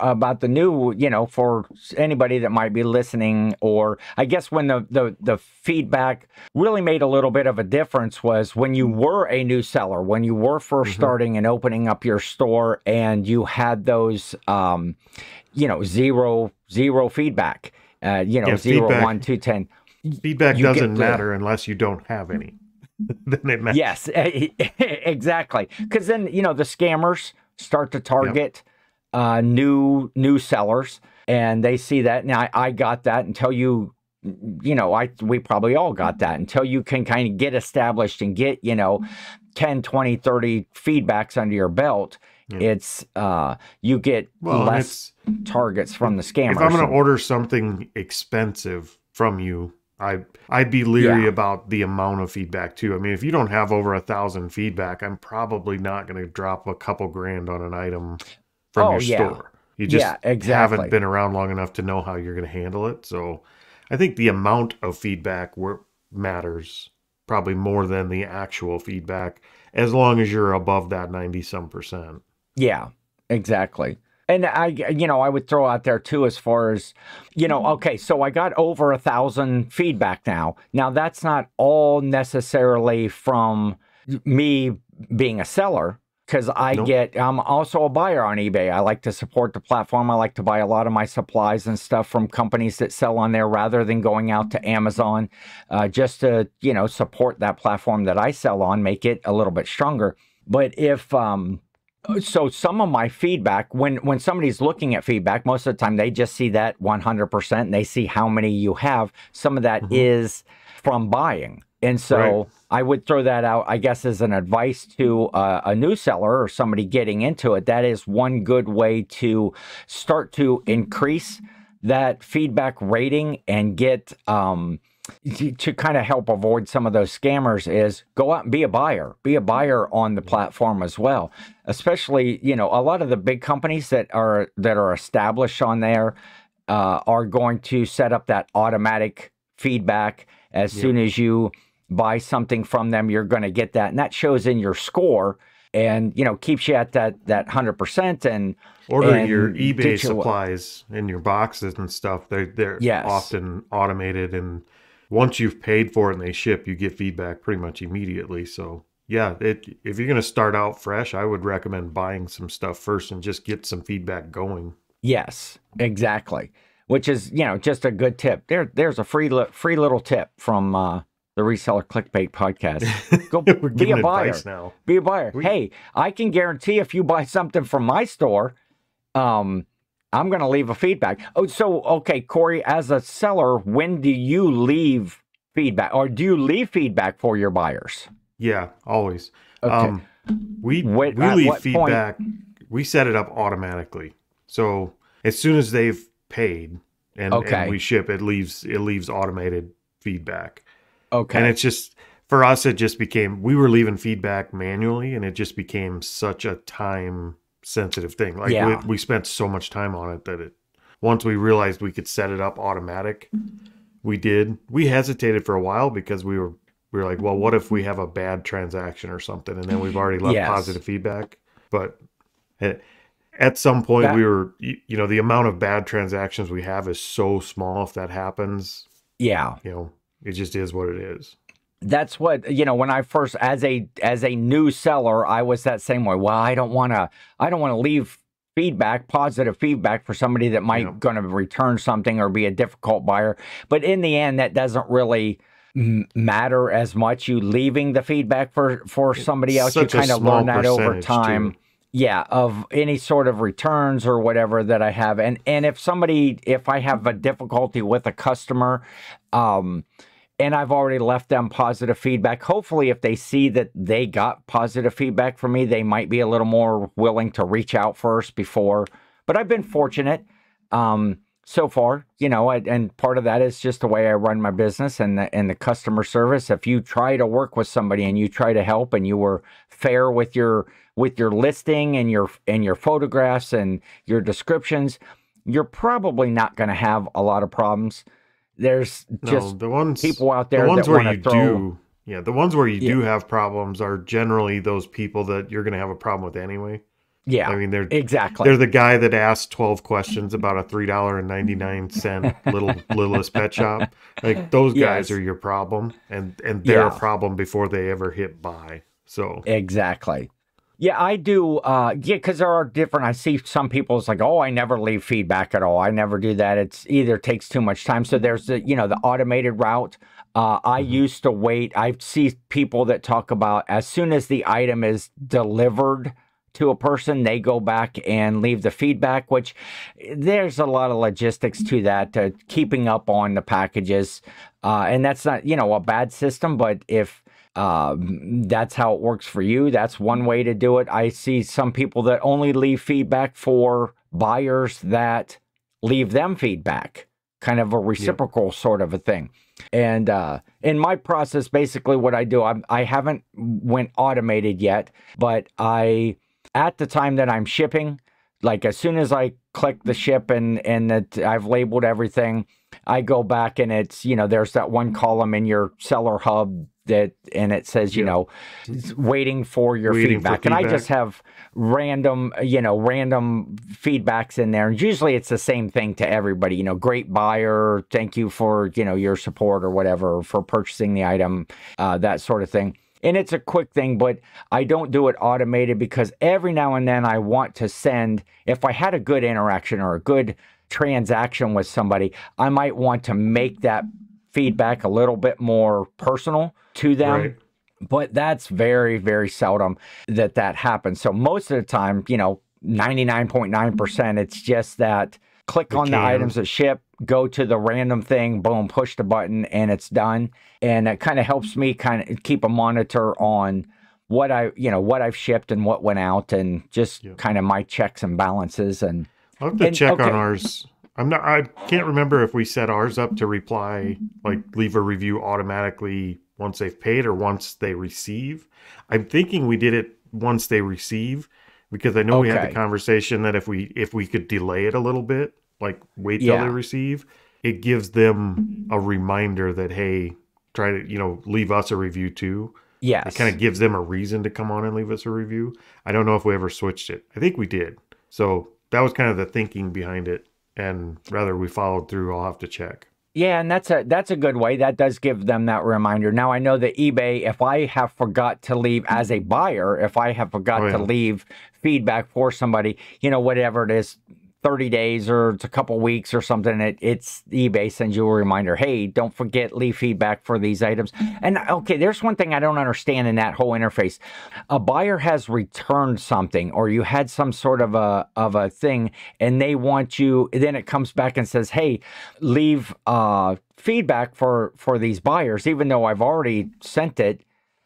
about the new. You know, for anybody that might be listening, or I guess when the the the feedback really made a little bit of a difference was when you were a new seller, when you were first mm-hmm. starting and opening up your store, and you had those, um, you know, zero zero feedback, uh, you know, yeah, zero feedback, one two ten. Feedback doesn't matter the, unless you don't have any. Then it matters. Yes, exactly. Because then you know the scammers start to target. Yep. uh, new, new sellers. And they see that. Now I, I got that until you, you know, I, we probably all got that until you can kind of get established and get, you know, ten, twenty, thirty feedbacks under your belt. Yeah. It's, uh, you get well, less targets from the scammers. If I'm going to order something expensive from you, I, I'd be leery yeah. about the amount of feedback too. I mean, if you don't have over a thousand feedback, I'm probably not going to drop a couple grand on an item from oh, your yeah. store. You just yeah, exactly. haven't been around long enough to know how you're going to handle it. So I think the amount of feedback matters probably more than the actual feedback, as long as you're above that ninety some percent. Yeah, exactly. And I, you know, I would throw out there too, as far as, you know, okay, so I got over a thousand feedback now. Now that's not all necessarily from me being a seller, because I nope. get, I'm also a buyer on eBay. I like to support the platform. I like to buy a lot of my supplies and stuff from companies that sell on there rather than going out to Amazon, uh, just to, you know, support that platform that I sell on, make it a little bit stronger. But if, um, so some of my feedback, when, when somebody's looking at feedback, most of the time they just see that one hundred percent and they see how many you have. Some of that mm-hmm. is from buying. And so right. I would throw that out, I guess, as an advice to uh, a new seller or somebody getting into it. That is one good way to start to increase that feedback rating and get um, to, to kind of help avoid some of those scammers is go out and be a buyer. Be a buyer on the platform as well, especially, you know, a lot of the big companies that are that are established on there uh, are going to set up that automatic feedback as yeah. soon as you buy something from them, you're going to get that, and that shows in your score, and you know keeps you at that that hundred percent. And order and your eBay supplies in your boxes and stuff. They're they're yes. often automated, and once you've paid for it and they ship, you get feedback pretty much immediately. So yeah, it, if you're going to start out fresh, I would recommend buying some stuff first and just get some feedback going. Yes, exactly. Which is you know just a good tip. There there's a free li free little tip from. Uh, The Reseller Clickbait Podcast. Go be a buyer now. Be a buyer. We, hey, I can guarantee if you buy something from my store, um, I'm going to leave a feedback. Oh, so, okay, Corey, as a seller, when do you leave feedback? Or do you leave feedback for your buyers? Yeah, always. Okay. Um, we Wait, we leave feedback. Point? We set it up automatically. So as soon as they've paid and, okay. and we ship, it leaves it leaves automated feedback. Okay. And it's just, for us, it just became, we were leaving feedback manually, and it just became such a time-sensitive thing. Like, yeah. we, we spent so much time on it that it, once we realized we could set it up automatic, we did. We hesitated for a while because we were, we were like, well, what if we have a bad transaction or something? And then we've already left yes. positive feedback. But it, at some point, that, we were, you, you know, the amount of bad transactions we have is so small. If that happens, yeah, you know. It just is what it is. That's what, you know, when I first, as a as a new seller, I was that same way. Well, I don't want to, I don't want to leave feedback, positive feedback for somebody that might yeah. going to return something or be a difficult buyer. But in the end, that doesn't really matter as much. You leaving the feedback for, for somebody else, you kind of learn that over time. Too. Yeah, of any sort of returns or whatever that I have. And, and if somebody, if I have a difficulty with a customer, um, and I've already left them positive feedback. Hopefully, if they see that they got positive feedback from me, they might be a little more willing to reach out first before. But I've been fortunate um, so far, you know, I, and part of that is just the way I run my business and the, and the customer service. If you try to work with somebody and you try to help and you were fair with your with your listing and your and your photographs and your descriptions, you're probably not going to have a lot of problems. There's just no, the ones, people out there the ones that where you throw, do, yeah. The ones where you yeah. do have problems are generally those people that you're going to have a problem with anyway. Yeah, I mean they're exactly they're the guy that asked twelve questions about a three dollar and ninety nine cent little Littlest Pet Shop. Like those guys yes. are your problem, and and they're yeah. a problem before they ever hit buy. So exactly. Yeah, I do. Uh, yeah, because there are different. I see some people. It's like, oh, I never leave feedback at all. I never do that. It's either takes too much time. So there's the you know the automated route. Uh, I mm-hmm. used to wait. I see people that talk about as soon as the item is delivered to a person, they go back and leave the feedback. Which there's a lot of logistics to that, to keeping up on the packages, uh, and that's not you know a bad system, but if Uh, that's how it works for you. That's one way to do it. I see some people that only leave feedback for buyers that leave them feedback, kind of a reciprocal yeah. sort of a thing. And uh, in my process, basically what I do, I'm, I haven't went automated yet, but I, at the time that I'm shipping, like as soon as I click the ship and, and that I've labeled everything. I go back and it's, you know, there's that one column in your seller hub that, and it says, you yeah. know, waiting for your waiting feedback. For feedback. And I just have random, you know, random feedbacks in there. And usually it's the same thing to everybody, you know, great buyer. Thank you for, you know, your support or whatever, for purchasing the item, uh, that sort of thing. And it's a quick thing, but I don't do it automated because every now and then I want to send, if I had a good interaction or a good transaction with somebody, I might want to make that feedback a little bit more personal to them. Right. But that's very, very seldom that that happens. So most of the time, you know, ninety-nine point nine percent, it's just that click the on cam. the items that ship, go to the random thing, boom, push the button, and it's done. And it kind of helps me kind of keep a monitor on what I, you know, what I've shipped and what went out, and just yep. kind of my checks and balances. And I'll have to and, check okay. on ours. I'm not, I can't remember if we set ours up to reply, like leave a review automatically once they've paid or once they receive. I'm thinking we did it once they receive, because I know okay. we had the conversation that if we, if we could delay it a little bit, like wait till yeah. they receive, it gives them a reminder that, hey, try to, you know, leave us a review too. Yes. It kind of gives them a reason to come on and leave us a review. I don't know if we ever switched it. I think we did. So that was kind of the thinking behind it. And rather we followed through, I'll have to check. Yeah, and that's a that's a good way. That does give them that reminder. Now, I know that eBay, if I have forgot to leave as a buyer, if I have forgot oh, yeah. to leave feedback for somebody, you know, whatever it is, thirty days or it's a couple weeks or something, it, it's eBay sends you a reminder, hey, don't forget, leave feedback for these items. And, okay, there's one thing I don't understand in that whole interface. A buyer has returned something, or you had some sort of a, of a thing, and they want you, then it comes back and says, hey, leave uh, feedback for, for these buyers, even though I've already sent it.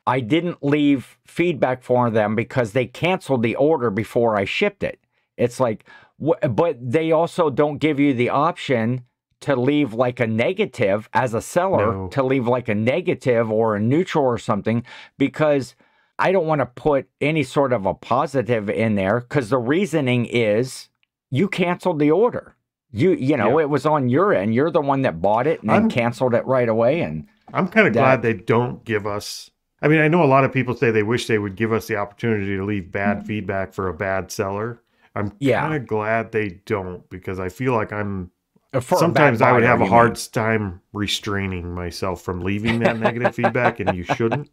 I didn't leave feedback for them because they canceled the order before I shipped it. It's like, but they also don't give you the option to leave like a negative as a seller, no. to leave like a negative or a neutral or something, because I don't want to put any sort of a positive in there, because the reasoning is you canceled the order. You you know, yeah. it was on your end. You're the one that bought it and then I'm, canceled it right away. And I'm kind of glad they don't give us... I mean, I know a lot of people say they wish they would give us the opportunity to leave bad mm-hmm. feedback for a bad seller. I'm yeah. kind of glad they don't, because I feel like I'm, For sometimes I would have a hard mean. time restraining myself from leaving that negative feedback, and you shouldn't.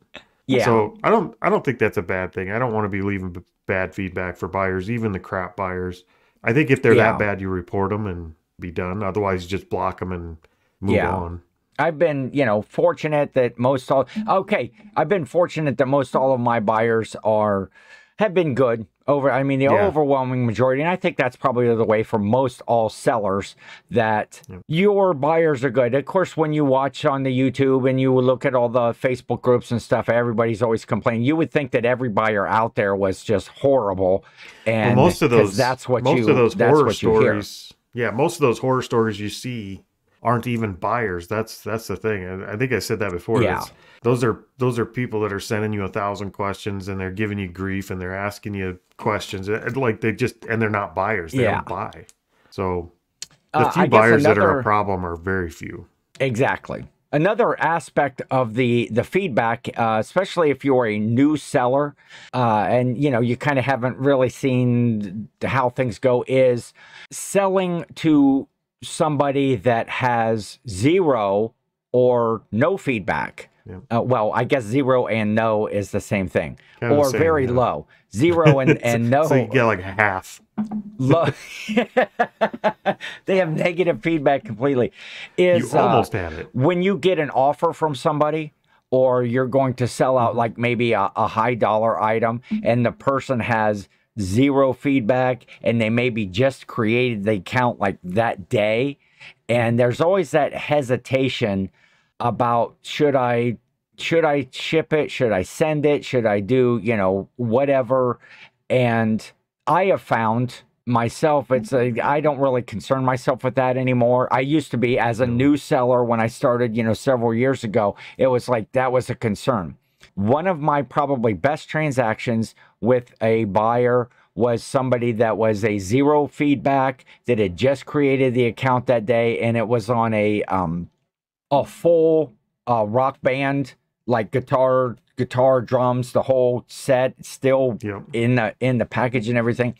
Yeah. So I don't, I don't think that's a bad thing. I don't want to be leaving bad feedback for buyers, even the crap buyers. I think if they're yeah. that bad, you report them and be done. Otherwise, just block them and move yeah. on. I've been, you know, fortunate that most all, okay. I've been fortunate that most all of my buyers are, have been good. Over, I mean, the yeah. overwhelming majority, and I think that's probably the way for most all sellers, that yeah. your buyers are good. Of course, when you watch on the YouTube and you look at all the Facebook groups and stuff, everybody's always complaining. You would think that every buyer out there was just horrible, and well, most of those, that's what most you, of those that's horror what stories. You hear. Yeah, most of those horror stories you see aren't even buyers. That's that's the thing. I, I think I said that before. Yeah. Those are those are people that are sending you a thousand questions, and they're giving you grief, and they're asking you questions, and like they just and they're not buyers. They yeah. don't buy. So the few uh, buyers another, that are a problem are very few. Exactly. Another aspect of the the feedback, uh, especially if you're a new seller, uh, and you know you kind of haven't really seen how things go, is selling to somebody that has zero or no feedback. Yep. Uh, well, I guess zero and no is the same thing, kind or same, very yeah. low. Zero and, and no. So you get like half. Low. They have negative feedback completely. Is, you almost uh, had it. When you get an offer from somebody, or you're going to sell out like maybe a, a high dollar item, and the person has zero feedback, and they maybe just created the account like that day, and there's always that hesitation about should I should I ship it, should I send it, should I do, you know, whatever. And I have found myself, it's a, I don't really concern myself with that anymore. I used to be, as a new seller when I started, you know, several years ago, it was like that was a concern. One of my probably best transactions with a buyer was somebody that was a zero feedback that had just created the account that day, and it was on a um a full uh rock band, like guitar guitar drums, the whole set, still yep. in the in the package and everything,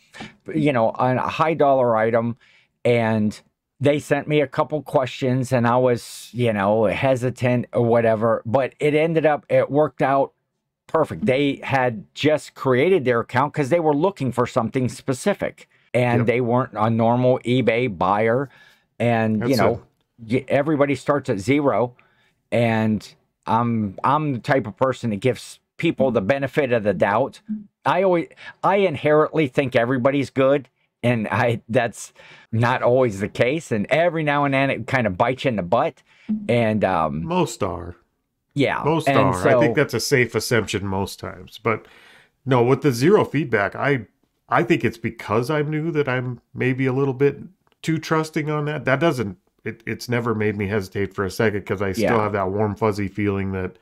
you know, on a high dollar item. And they sent me a couple questions, and I was, you know, hesitant or whatever, but it ended up, it worked out perfect. They had just created their account because they were looking for something specific, and yep. they weren't a normal eBay buyer. And, That's you know, it. everybody starts at zero, and I'm, I'm the type of person that gives people the benefit of the doubt. I always, I inherently think everybody's good. And I, that's not always the case. And every now and then it kind of bites you in the butt. And um, most are. Yeah. Most and are. So, I think that's a safe assumption most times. But no, with the zero feedback, I, I think it's because I knew that I'm maybe a little bit too trusting on that. That doesn't, it, it's never made me hesitate for a second, because I still yeah. have that warm, fuzzy feeling that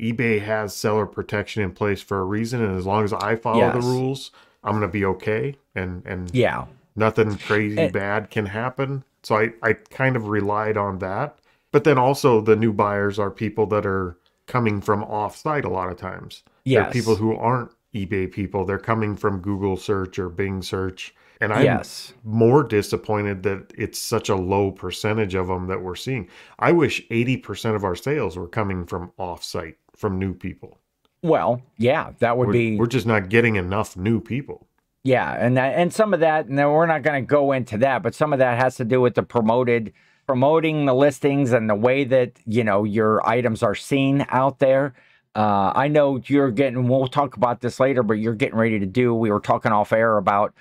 eBay has seller protection in place for a reason. And as long as I follow yes. the rules, I'm going to be okay, and, and yeah. nothing crazy it, bad can happen. So I, I kind of relied on that. But then also the new buyers are people that are coming from off-site a lot of times. Yes. They're people who aren't eBay people. They're coming from Google search or Bing search. And I'm yes. more disappointed that it's such a low percentage of them that we're seeing. I wish eighty percent of our sales were coming from off-site, from new people. Well, yeah, that would we're, be... We're just not getting enough new people. Yeah, and that, and some of that, and we're not going to go into that, but some of that has to do with the promoted, promoting the listings and the way that, you know, your items are seen out there. Uh, I know you're getting, we'll talk about this later, but you're getting ready to do, we were talking off air about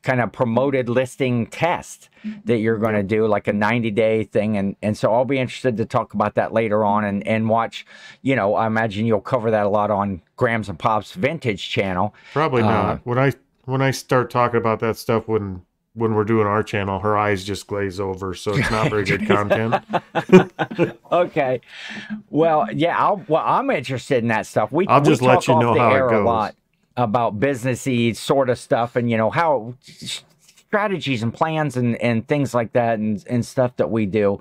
kind of promoted listing test that you're going to do, like a ninety day thing. And, and so I'll be interested to talk about that later on, and, and watch, you know, I imagine you'll cover that a lot on Grams and Pops Vintage channel. Probably not. Uh, when I, when I start talking about that stuff, when, when we're doing our channel, her eyes just glaze over. So it's not very good content. Okay. Well, yeah, I'll, well, I'm interested in that stuff. We, I'll we just let you know how it goes. A lot about businessy sort of stuff, and you know how strategies and plans and and things like that, and and stuff that we do,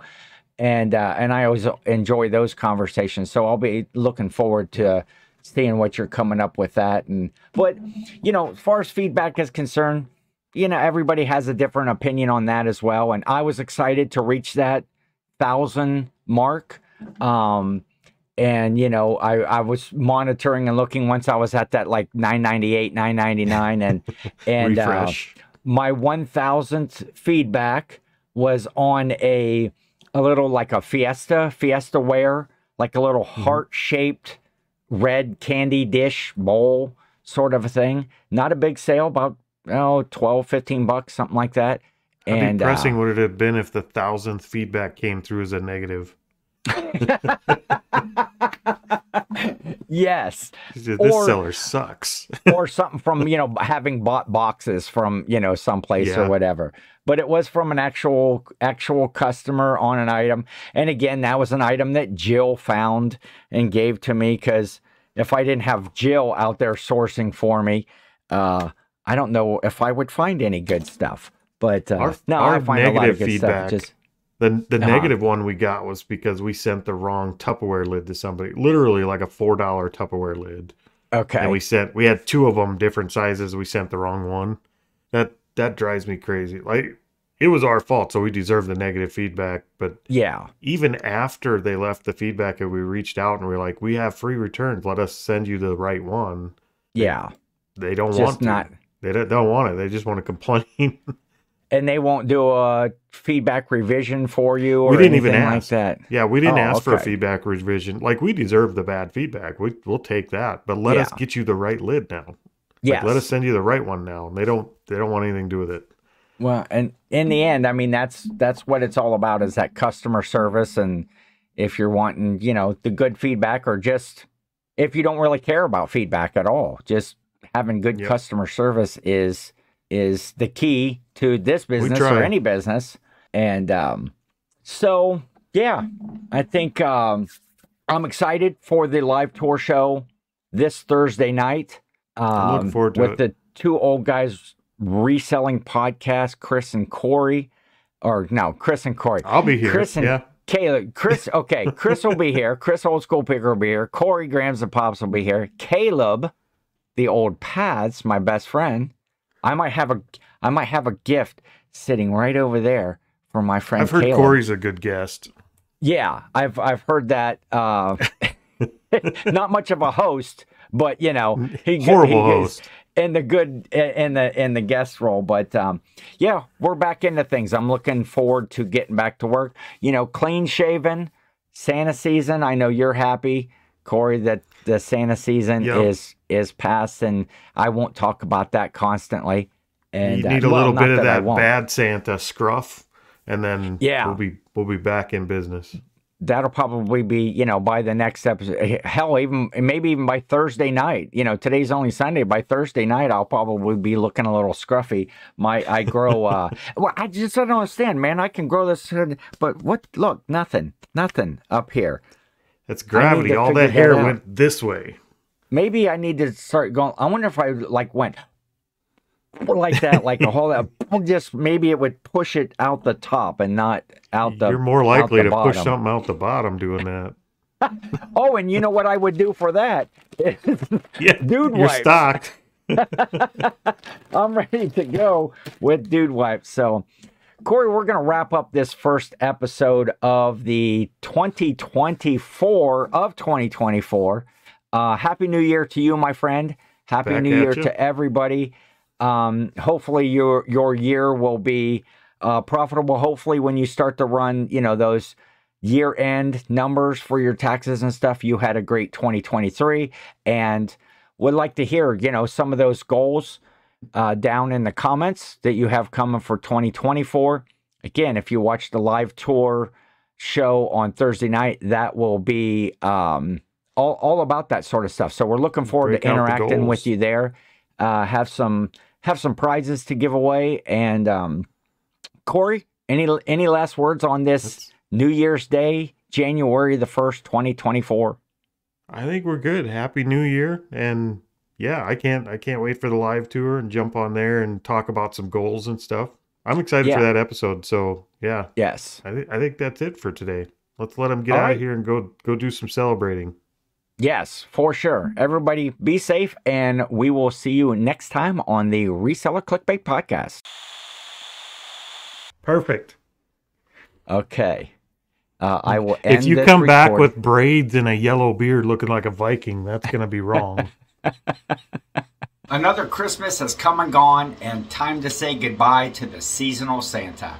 and uh and I always enjoy those conversations. So I'll be looking forward to seeing what you're coming up with that. And but you know, as far as feedback is concerned, you know, everybody has a different opinion on that as well. And I was excited to reach that thousand mark. um And, you know, I, I was monitoring and looking. Once I was at that like nine ninety-eight, nine ninety-nine, and and uh, my one thousandth feedback was on a a little like a Fiesta, Fiesta ware, like a little mm-hmm. heart-shaped red candy dish bowl sort of a thing. Not a big sale, about, oh, twelve, fifteen bucks, something like that. How and, depressing uh, would it have been if the thousandth feedback came through as a negative? Yes, this or, seller sucks. Or something from, you know, having bought boxes from, you know, someplace yeah. or whatever. But it was from an actual actual customer on an item. And again, that was an item that Jill found and gave to me, because if I didn't have Jill out there sourcing for me, uh I don't know if I would find any good stuff. But uh our, no our I find a lot of good feedback. stuff. Just, The, the uh-huh. negative one we got was because we sent the wrong Tupperware lid to somebody, literally like a four dollar Tupperware lid. Okay. And we sent, we had two of them, different sizes. We sent the wrong one. That, that drives me crazy. Like, it was our fault, so we deserve the negative feedback. But yeah, even after they left the feedback and we reached out and we we're like, we have free returns, let us send you the right one. Yeah. They, they don't just want not... They don't, don't want it. They just want to complain. And they won't do a feedback revision for you, or we didn't anything even ask. like that. Yeah, we didn't oh, ask okay. for a feedback revision. Like, we deserve the bad feedback. We, we'll take that. But let yeah. us get you the right lid now. Yeah. Like, let us send you the right one now. And they don't, they don't want anything to do with it. Well, and in the end, I mean, that's, that's what it's all about, is that customer service. And if you're wanting, you know, the good feedback, or just if you don't really care about feedback at all, just having good yep. customer service is... is the key to this business or any business. And um, so, yeah, I think um, I'm excited for the live tour show this Thursday night. Um, I look forward to it. With the two old guys reselling podcast, Chris and Corey, or no, Chris and Corey. I'll be here. Chris and yeah. Caleb, Chris, okay, Chris will be here. Chris, old school picker, will be here. Corey, Grams and Pops will be here. Caleb, the old Pats, my best friend. I might have a, I might have a gift sitting right over there for my friend. I've heard Caleb. Corey's a good guest. Yeah, I've I've heard that. Uh, not much of a host, but you know, he, horrible he, host. In the good, in the in the guest role, but um, yeah, we're back into things. I'm looking forward to getting back to work. You know, clean shaven, Santa season. I know you're happy, Corey, that the Santa season yep. is is past, and I won't talk about that constantly. And you need uh, a well, little bit of that, that bad Santa scruff, and then yeah, we'll be we'll be back in business. That'll probably be, you know, by the next episode. Hell, even maybe even by Thursday night. You know, today's only Sunday. By Thursday night, I'll probably be looking a little scruffy. My, I grow. Uh, well, I just I don't understand, man. I can grow this hood, but what? Look, nothing, nothing up here. That's gravity. All that hair that went this way. Maybe I need to start going. I wonder if I like went like that, like a whole. Just maybe it would push it out the top and not out the. You're more likely to bottom. Push something out the bottom doing that. Oh, and you know what I would do for that? Yeah, dude wipes. You're stocked. I'm ready to go with dude wipes. So, Corey, we're going to wrap up this first episode of the twenty twenty-four of twenty twenty-four. Uh, Happy New Year to you, my friend. Happy Back New Year you. To everybody. Um, hopefully your, your year will be, uh, profitable. Hopefully when you start to run, you know, those year end numbers for your taxes and stuff, you had a great twenty twenty-three and would like to hear, you know, some of those goals, uh, down in the comments that you have coming for twenty twenty-four. Again, if you watch the live tour show on Thursday night, that will be, um, all, all about that sort of stuff. So we're looking forward Break to interacting with you there. Uh, have some, have some prizes to give away. And um, Corey, any any last words on this That's, New Year's Day, January the first, twenty twenty-four? I think we're good. Happy New Year, and yeah, I can't I can't wait for the live tour and jump on there and talk about some goals and stuff. I'm excited yeah. for that episode. So yeah, yes, I, th I think that's it for today. Let's let them get All out right. of here and go go do some celebrating. Yes, for sure. Everybody be safe, and we will see you next time on the Reseller Clickbait Podcast. Perfect. Okay. Uh, I will end If you this come recording. Back with braids and a yellow beard looking like a Viking, that's going to be wrong. Another Christmas has come and gone, and time to say goodbye to the seasonal Santa.